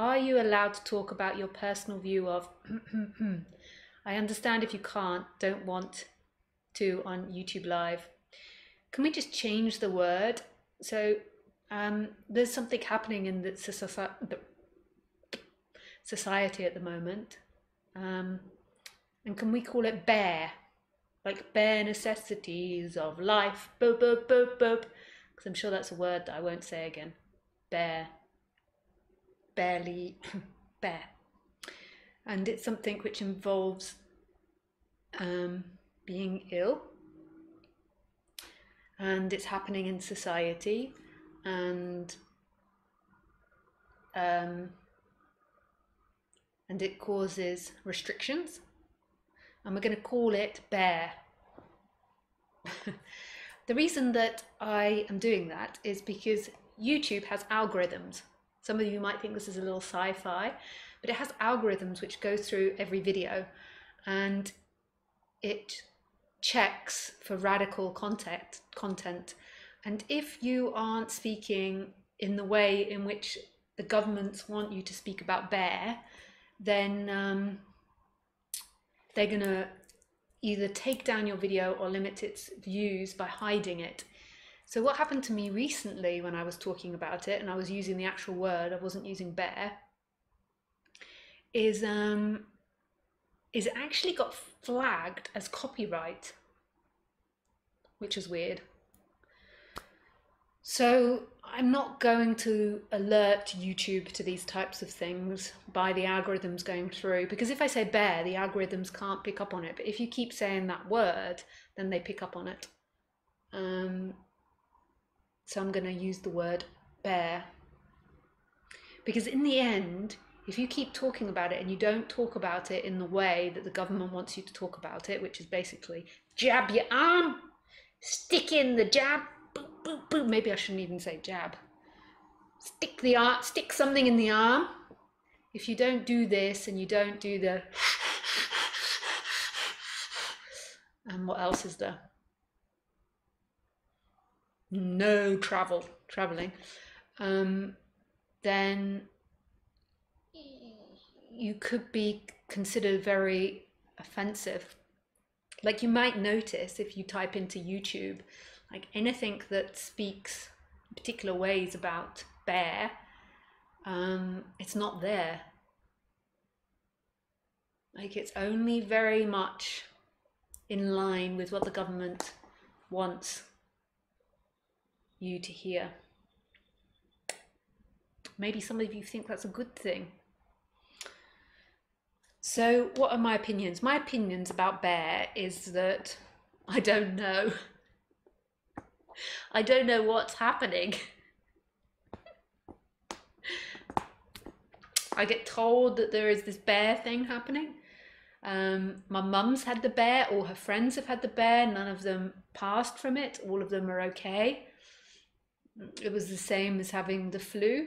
Are you allowed to talk about your personal view of I understand if you can't, don't want to on YouTube Live. Can we just change the word? So there's something happening in the society at the moment. And can we call it bare? Like bare necessities of life. Boop, boop, boop, boop. Because I'm sure that's a word that I won't say again. Bare. Barely. Bare. And it's something which involves being ill. And it's happening in society. And it causes restrictions. And we're going to call it bare. The reason that I am doing that is because YouTube has algorithms. Some of you might think this is a little sci-fi, but it has algorithms which go through every video and it checks for radical content. And if you aren't speaking in the way in which the governments want you to speak about bare, then they're going to either take down your video or limit its views by hiding it. So what happened to me recently when I was talking about it and I was using the actual word, I wasn't using bare, is it actually got flagged as copyright, which is weird. So I'm not going to alert YouTube to these types of things by the algorithms going through, because if I say bare, the algorithms can't pick up on it. But if you keep saying that word, then they pick up on it. So I'm going to use the word bare. Because in the end, if you keep talking about it and you don't talk about it in the way that the government wants you to talk about it, which is basically jab your arm, stick in the jab. Boop, boop, boop. Maybe I shouldn't even say jab. Stick something in the arm. If you don't do this and you don't do the and what else is there? No traveling. Then you could be considered very offensive. Like you might notice if you type into YouTube, like anything that speaks particular ways about bare, it's not there. Like it's only very much in line with what the government wants you to hear. Maybe some of you think that's a good thing. So what are my opinions? My opinions about bare is that I don't know. I don't know what's happening. I get told that there is this bear thing happening. My mum's had the bear, all her friends have had the bear, none of them passed from it, all of them are okay. It was the same as having the flu.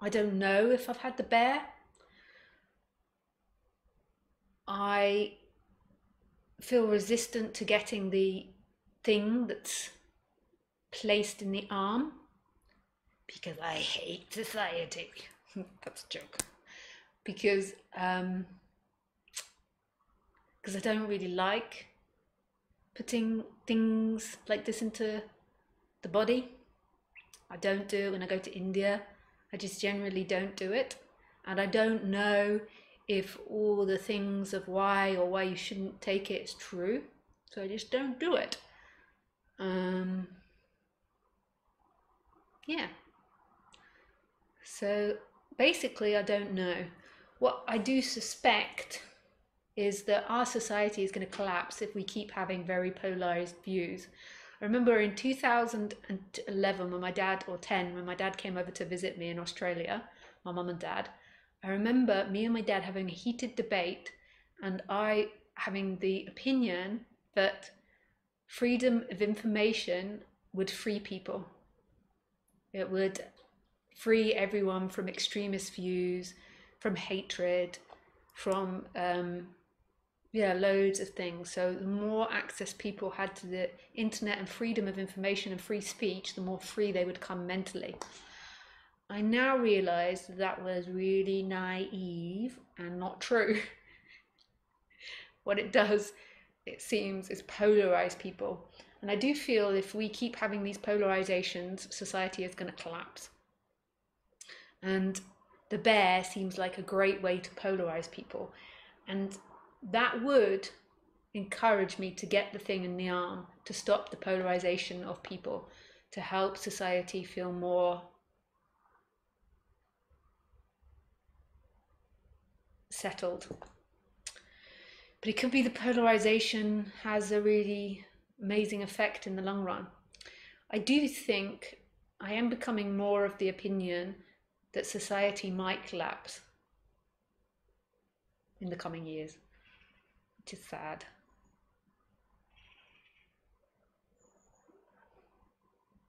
I don't know if I've had the bear. I feel resistant to getting the thing that's placed in the arm because I hate society. That's a joke. Because I don't really like putting things like this into the body. I don't do it when I go to India. I just generally don't do it. And I don't know if all the things of why or why you shouldn't take it is true. So I just don't do it. Yeah, so basically I don't know. What I do suspect is that our society is going to collapse if we keep having very polarized views. I remember in 2011 when my dad, or 10, when my dad came over to visit me in Australia, my mum and dad, I remember me and my dad having a heated debate and I having the opinion that freedom of information would free people. It would free everyone from extremist views, from hatred, from loads of things. So the more access people had to the internet and freedom of information and free speech, the more free they would come mentally. I now realize that was really naive and not true. What it does, it seems, is polarize people. And I do feel if we keep having these polarizations, society is going to collapse. And the bear seems like a great way to polarize people. And that would encourage me to get the thing in the arm, to stop the polarization of people, to help society feel more settled. But it could be the polarization has a really amazing effect in the long run. I do think I am becoming more of the opinion that society might collapse in the coming years, which is sad.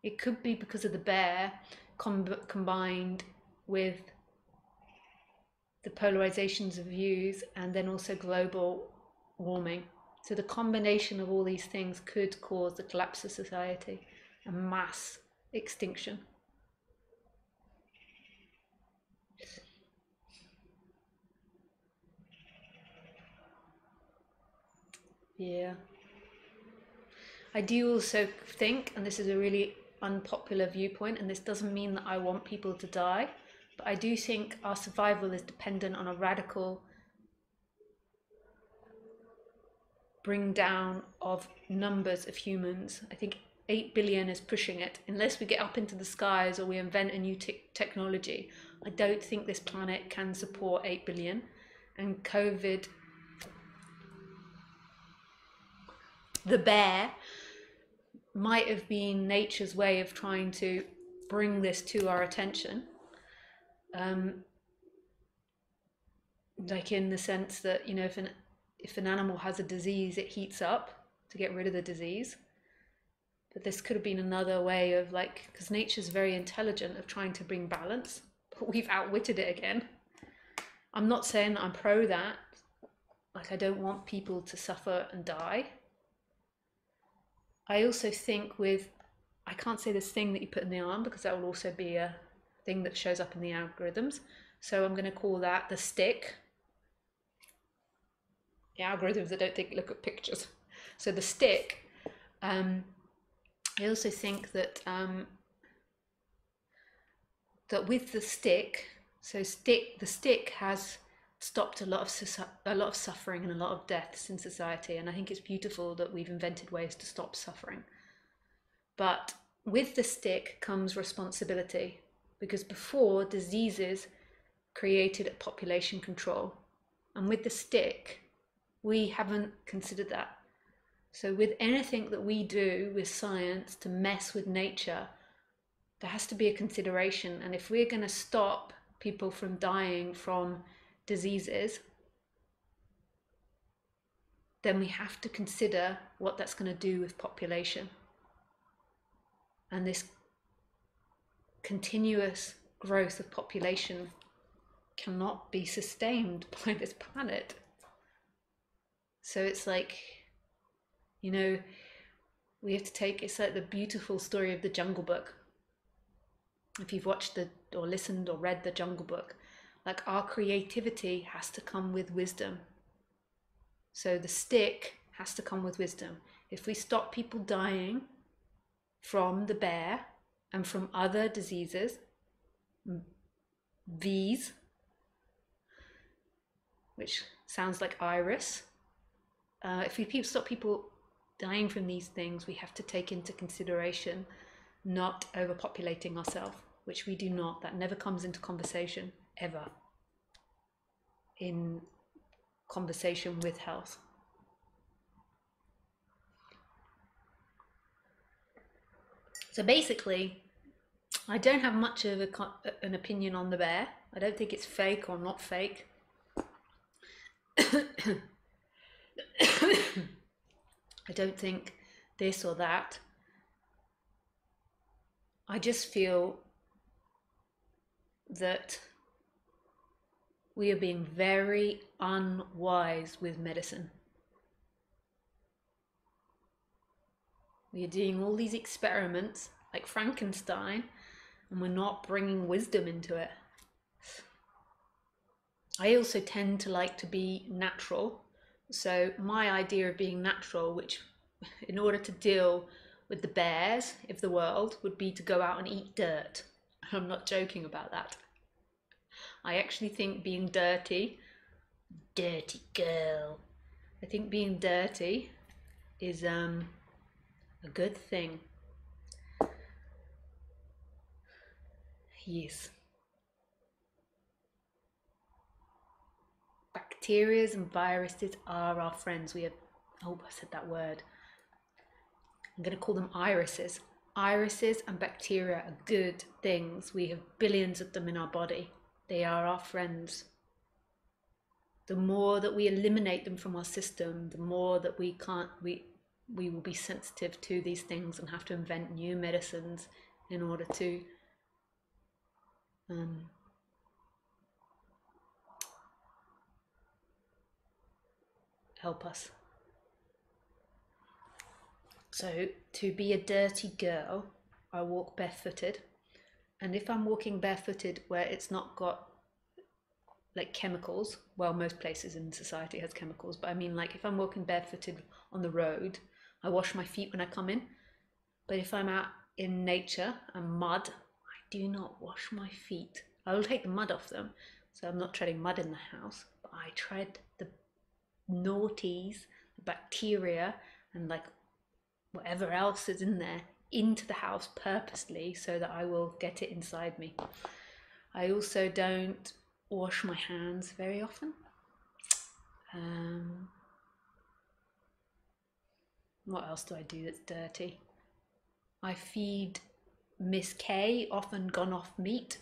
It could be because of the bear combined with the polarizations of views and then also global warming. So the combination of all these things could cause the collapse of society and mass extinction. Yeah. I do also think, and this is a really unpopular viewpoint, and this doesn't mean that I want people to die, but I do think our survival is dependent on a radical bring down of numbers of humans. I think 8 billion is pushing it. Unless we get up into the skies or we invent a new technology, I don't think this planet can support 8 billion. And COVID, the bear, might have been nature's way of trying to bring this to our attention. Like in the sense that, you know, if an animal has a disease, it heats up to get rid of the disease. But this could have been another way of, like, because nature's very intelligent of trying to bring balance, but we've outwitted it again. I'm not saying that I'm pro that. Like, I don't want people to suffer and die. I also think with, I can't say this thing that you put in the arm because that will also be a thing that shows up in the algorithms. So I'm going to call that the stick. The algorithms, I don't think, look at pictures. So the stick. I also think that that with the stick, so the stick has stopped a lot of suffering and a lot of deaths in society, and I think it's beautiful that we've invented ways to stop suffering. But with the stick comes responsibility, because before, diseases created a population control, and with the stick we haven't considered that. So with anything that we do with science to mess with nature, there has to be a consideration. And if we're going to stop people from dying from diseases, then we have to consider what that's going to do with population. And this continuous growth of population cannot be sustained by this planet. So it's like, you know, we have to take, it's like the beautiful story of the Jungle Book. If you've watched the, or listened or read the Jungle Book, like, our creativity has to come with wisdom. So the stick has to come with wisdom. If we stop people dying from the bear and from other diseases, V's, which sounds like iris, if we stop people dying from these things, we have to take into consideration not overpopulating ourselves, which we do not. That never comes into conversation. Ever in conversation with health. So basically, I don't have much of an opinion on the bear. I don't think it's fake or not fake. I don't think this or that. I just feel that we are being very unwise with medicine. We are doing all these experiments like Frankenstein and we're not bringing wisdom into it. I also tend to like to be natural. So my idea of being natural, which in order to deal with the bears of the world, would be to go out and eat dirt. I'm not joking about that. I actually think being dirty, dirty girl, I think being dirty is a good thing. Yes. Bacteria and viruses are our friends. We have, oh, I said that word. I'm going to call them irises. Irises and bacteria are good things. We have billions of them in our body. They are our friends. The more that we eliminate them from our system, the more that we can't, we will be sensitive to these things and have to invent new medicines in order to help us. So to be a dirty girl, I walk barefooted, and if I'm walking barefooted where it's not got like chemicals, well, most places in society has chemicals, but I mean like if I'm walking barefooted on the road, I wash my feet when I come in, but if I'm out in nature and mud, I do not wash my feet. I will take the mud off them, so I'm not treading mud in the house, but I tread the naughties, the bacteria and like whatever else is in there into the house purposely so that I will get it inside me. I also don't wash my hands very often. What else do I do that's dirty? I feed Miss K often gone off meat,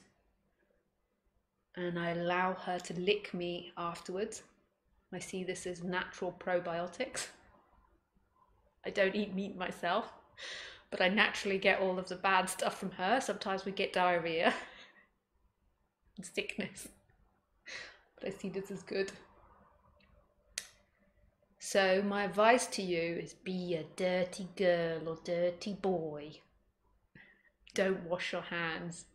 and I allow her to lick me afterwards. I see this as natural probiotics. I don't eat meat myself, but I naturally get all of the bad stuff from her. Sometimes we get diarrhea and sickness, but I see this as good. So my advice to you is be a dirty girl or dirty boy. Don't wash your hands.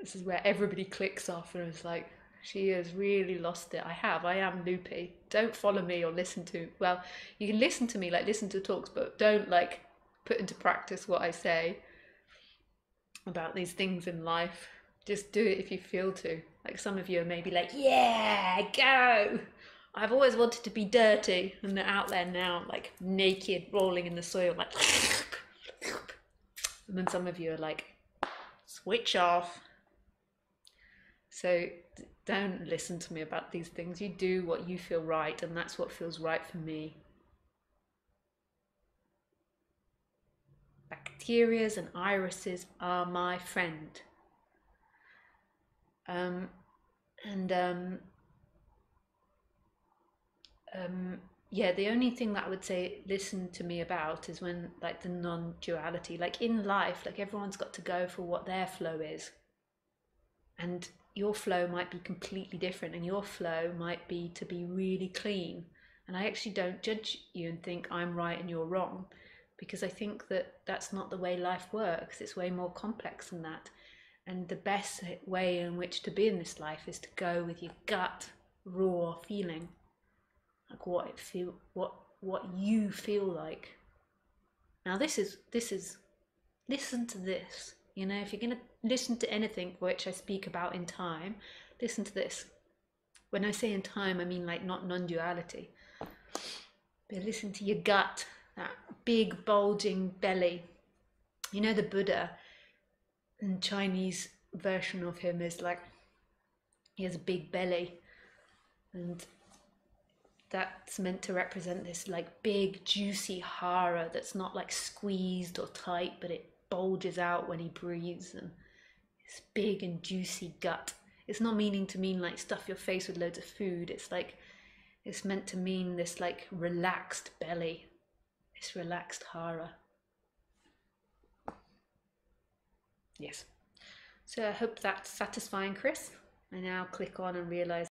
This is where everybody clicks off and is like, she has really lost it. I am loopy. Don't follow me or listen to, well, you can listen to me, like listen to talks, but don't like put into practice what I say about these things in life. Just do it if you feel to. Like some of you are maybe like, yeah, go. I've always wanted to be dirty, and they're out there now, like naked, rolling in the soil, like. And then some of you are like, switch off. So don't listen to me about these things. You do what you feel right, and that's what feels right for me. Bacterias and irises are my friend. Yeah, the only thing that I would say listen to me about is when like the non-duality, like in life, like everyone's got to go for what their flow is. And your flow might be completely different, and your flow might be to be really clean. And I actually don't judge you and think I'm right and you're wrong, because I think that that's not the way life works. It's way more complex than that. And the best way in which to be in this life is to go with your gut, raw feeling, like what you feel like. Now this is, listen to this. You know, if you're going to listen to anything which I speak about in time, listen to this. When I say in time, I mean like not non-duality. But listen to your gut, that big bulging belly. You know, the Buddha, and Chinese version of him is like, he has a big belly. And that's meant to represent this like big juicy hara that's not like squeezed or tight, but it bulges out when he breathes, and it's big and juicy gut. It's not meaning to mean like stuff your face with loads of food. It's like, it's meant to mean this like relaxed belly, this relaxed hara. Yes. So I hope that's satisfying, Chris. I now click on and realize